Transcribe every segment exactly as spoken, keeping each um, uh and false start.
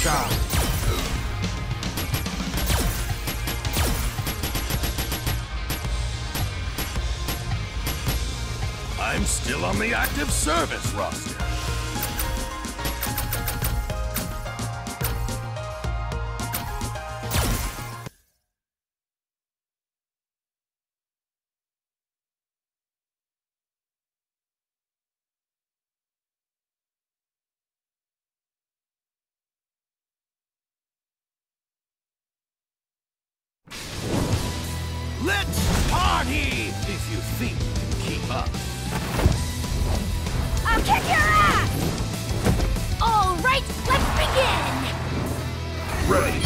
shot. I'm still on the active service roster. Let's party! If you think you can keep up. I'll kick your ass! Alright, let's begin! Ready.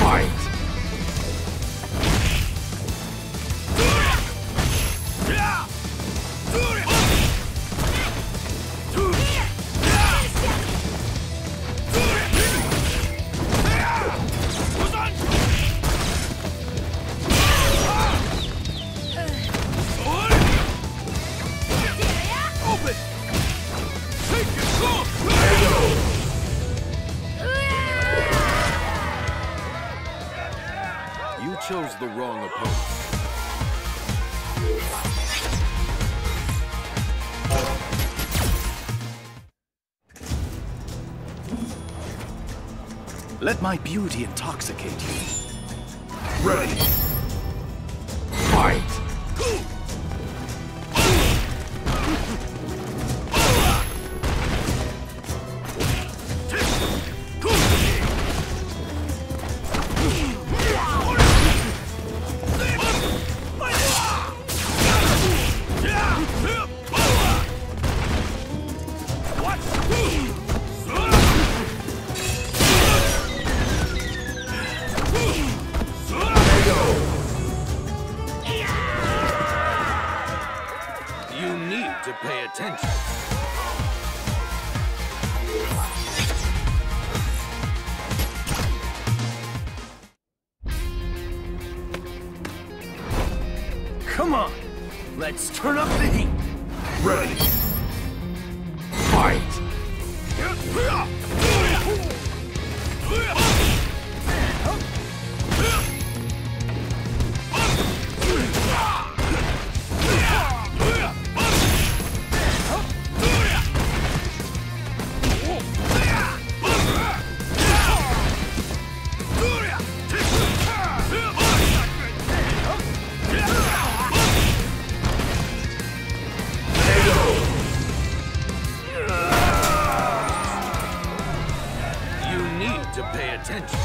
Fight! Chose the wrong opponent. Let my beauty intoxicate you. Ready. Fight. To pay attention. Come on, let's turn up the heat. Ready. Fight. To pay attention.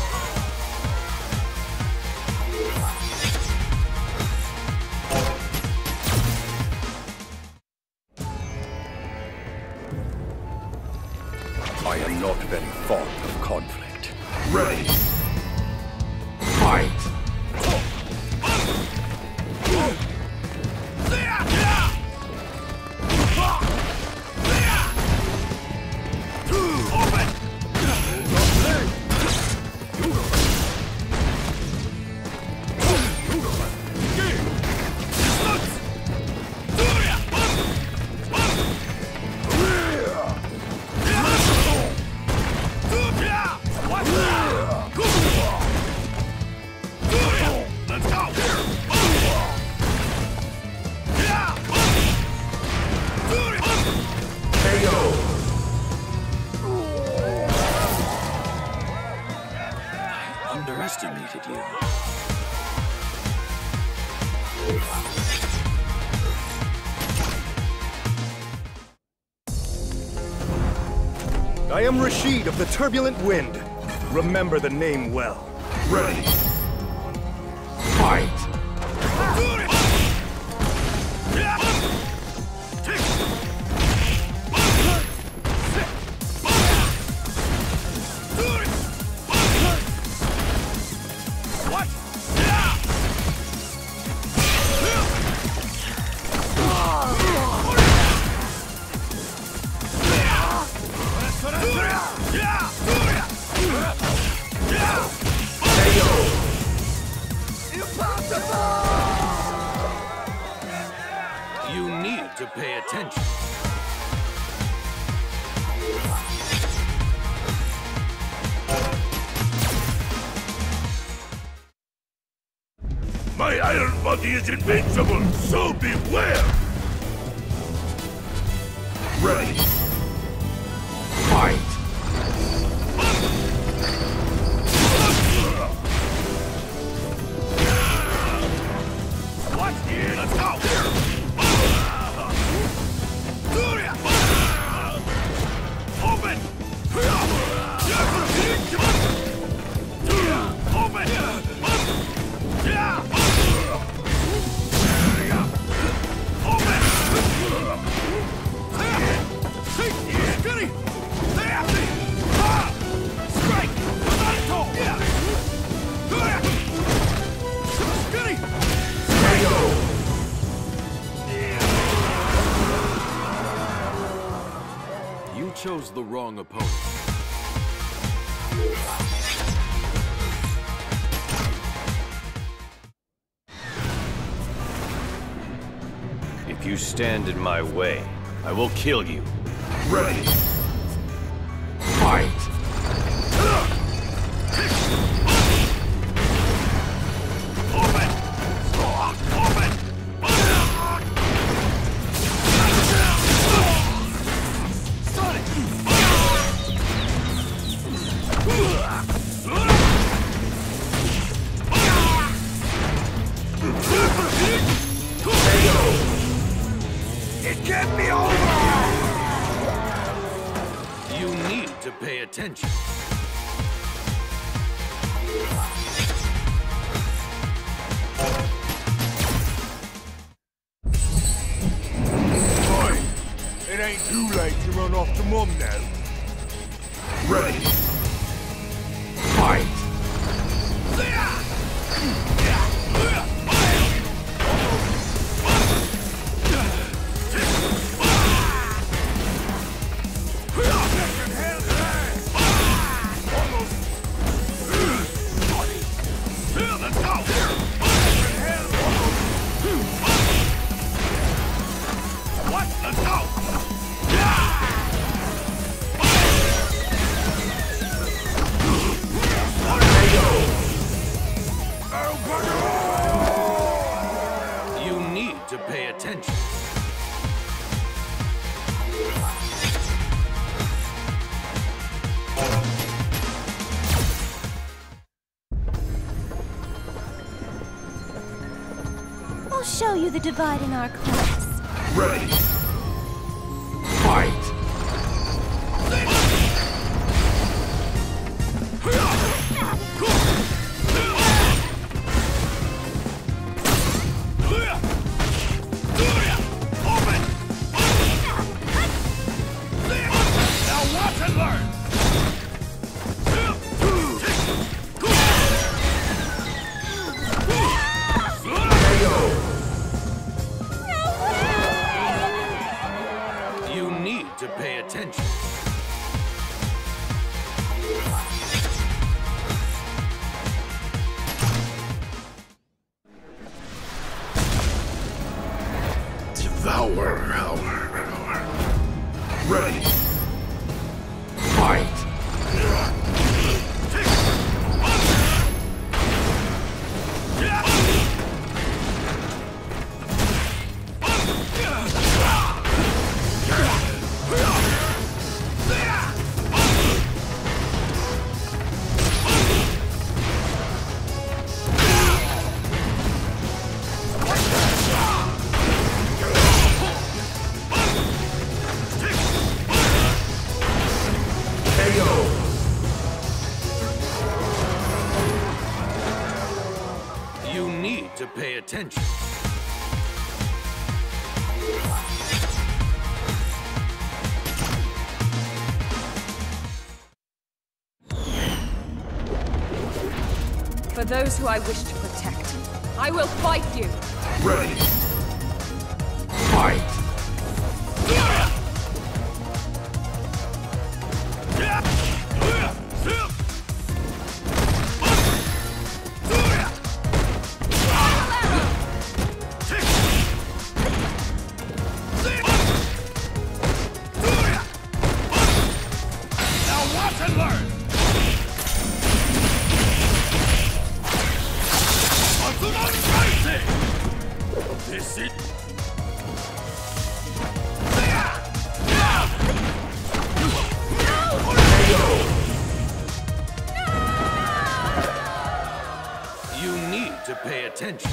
I am not very fond of conflict. Ready. Fight. Underestimated you. I am Rashid of the Turbulent Wind. Remember the name well. Ready. Fight. You need to pay attention. My iron body is invincible, so beware! Ready! Fight! Chose the wrong opponent. If you stand in my way, I will kill you. Ready! Fight! Attention. Boy, it ain't too late to run off to mom now. Ready. Fight. I'll show you the divide in our class. Ready! Fight! Attention. For those who I wish to protect, I will fight you. Ready. Fight. Learn! This is... You need to pay attention.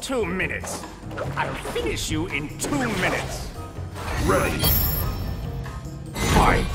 Two minutes. I'll finish you in two minutes. Ready. Fight.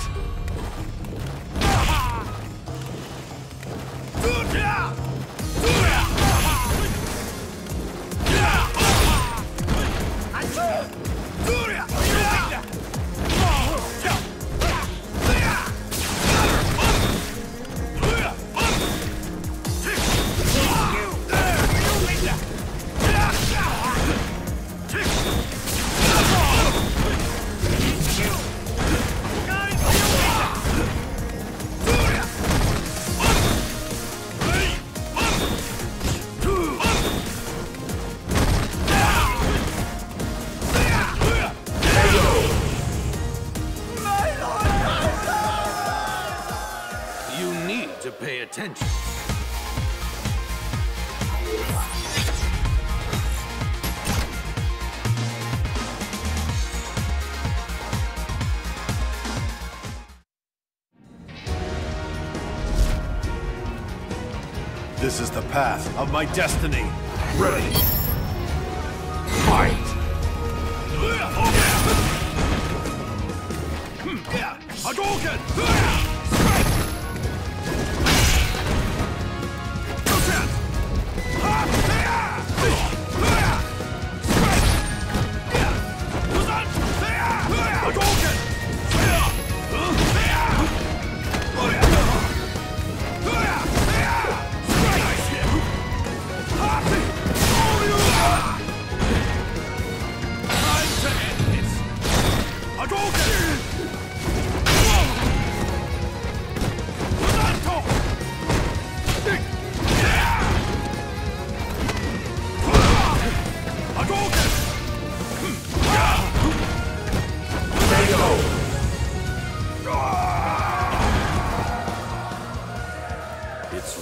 This is the path of my destiny. Ready. Fight. Adoken.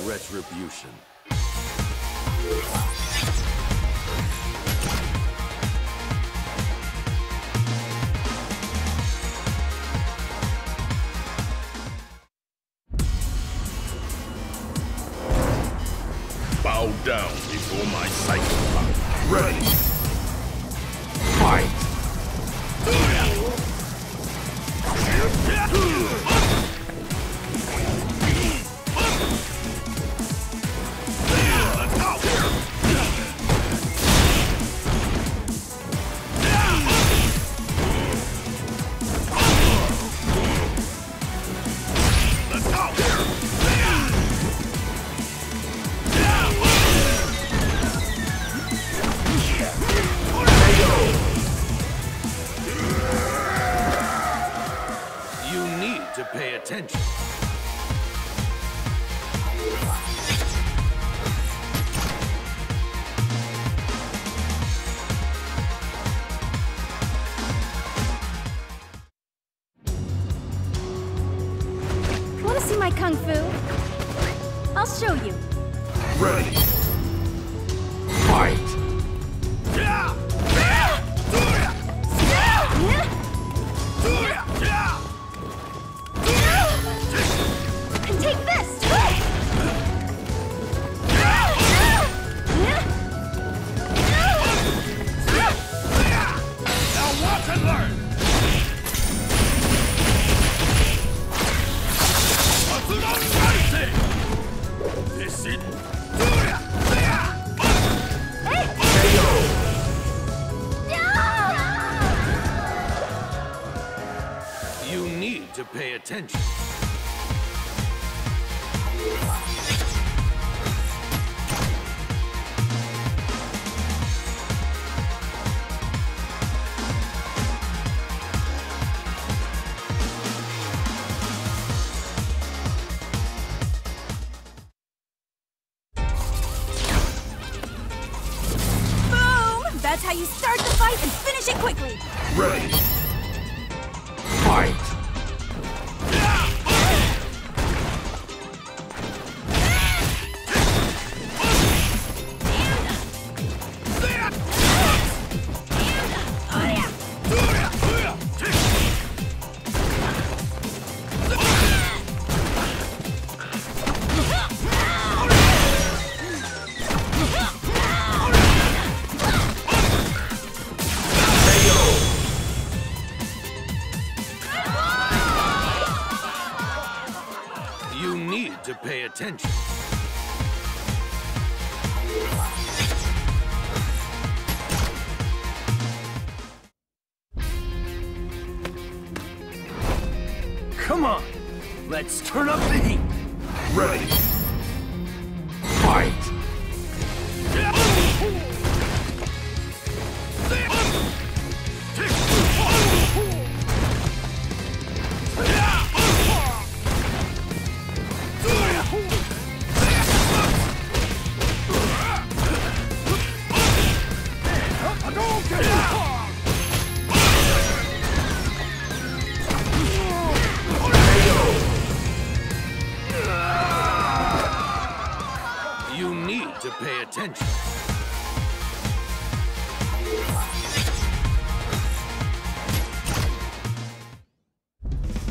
Retribution. Bow down before my sight. Ready. Fight. Attention. Want to see my kung fu? I'll show you. Ready. Fight. To pay attention. Boom! That's That's how you start the fight and finish it quickly! Ready! Fight! Attention. Come on, let's turn up the heat. Ready. Fight. Attention.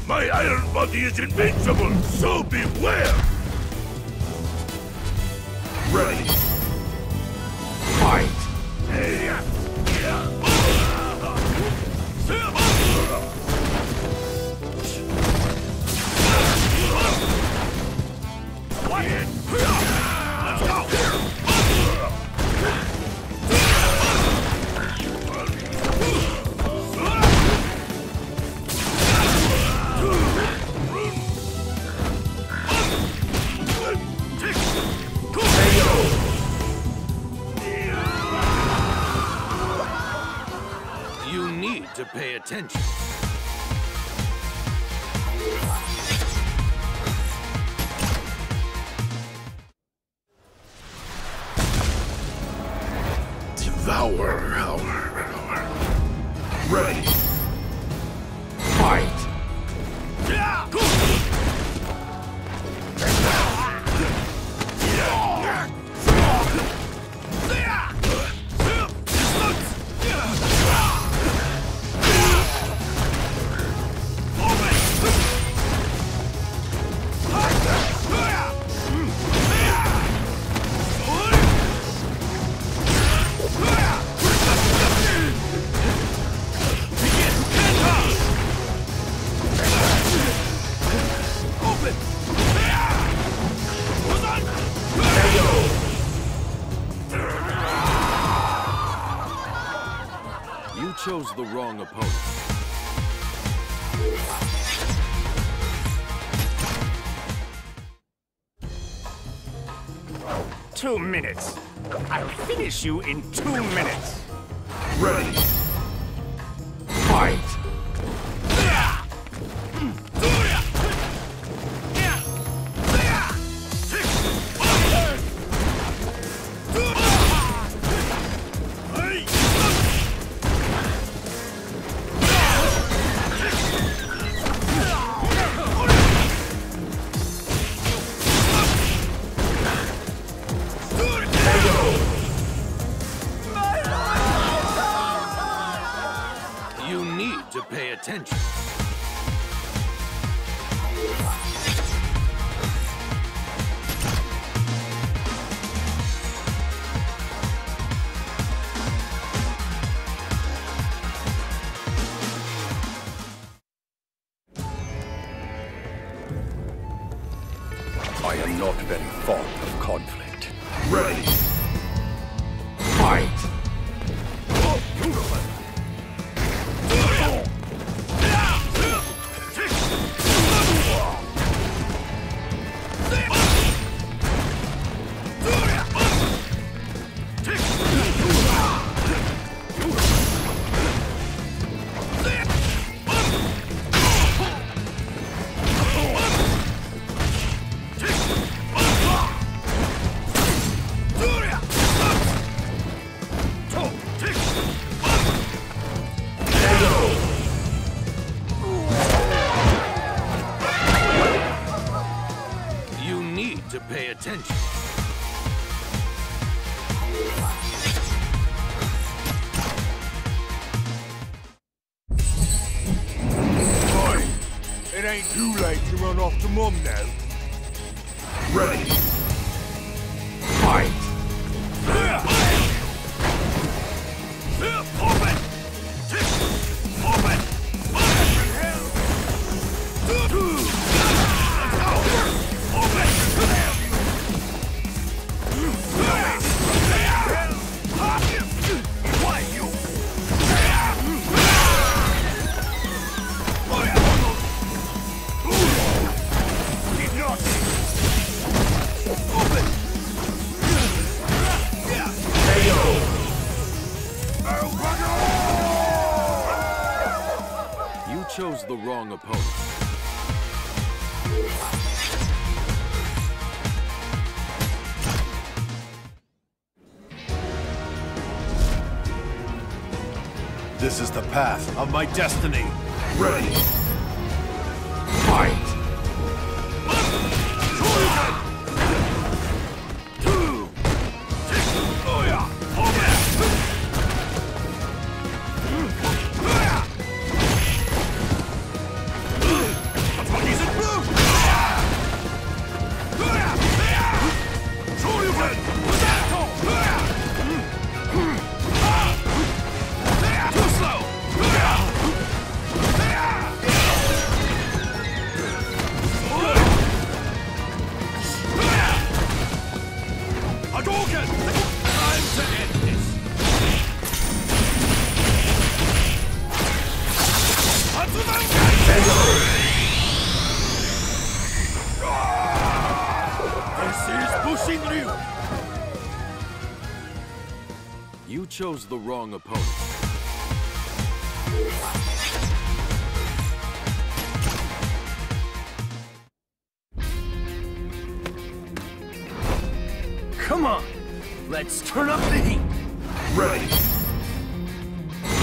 My iron body is invincible, so beware! Ready. Fight! To pay attention. Devour our ready. Fight. Chose the wrong opponent. Two minutes. I'll finish you in two minutes. Ready. Fight. Attention. I am not very fond of conflict. Ready. Fight. to pay attention. Boy, it ain't too late to run off to Mum now. Ready. Fight! Chose the wrong opponent. This is the path of my destiny. Ready. Fight! Adoken! Time to end this! This is pushing you! You chose the wrong opponent. Come on, let's turn up the heat. Ready.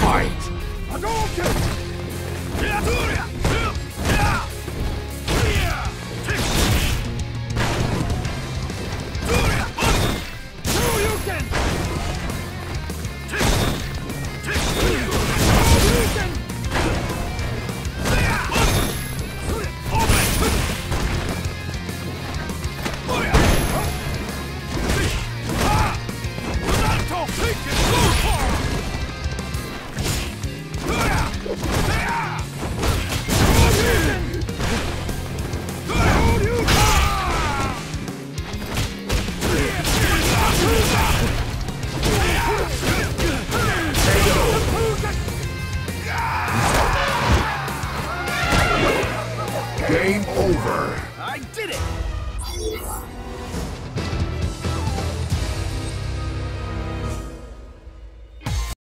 Fight. Adoken! Game over. I did it!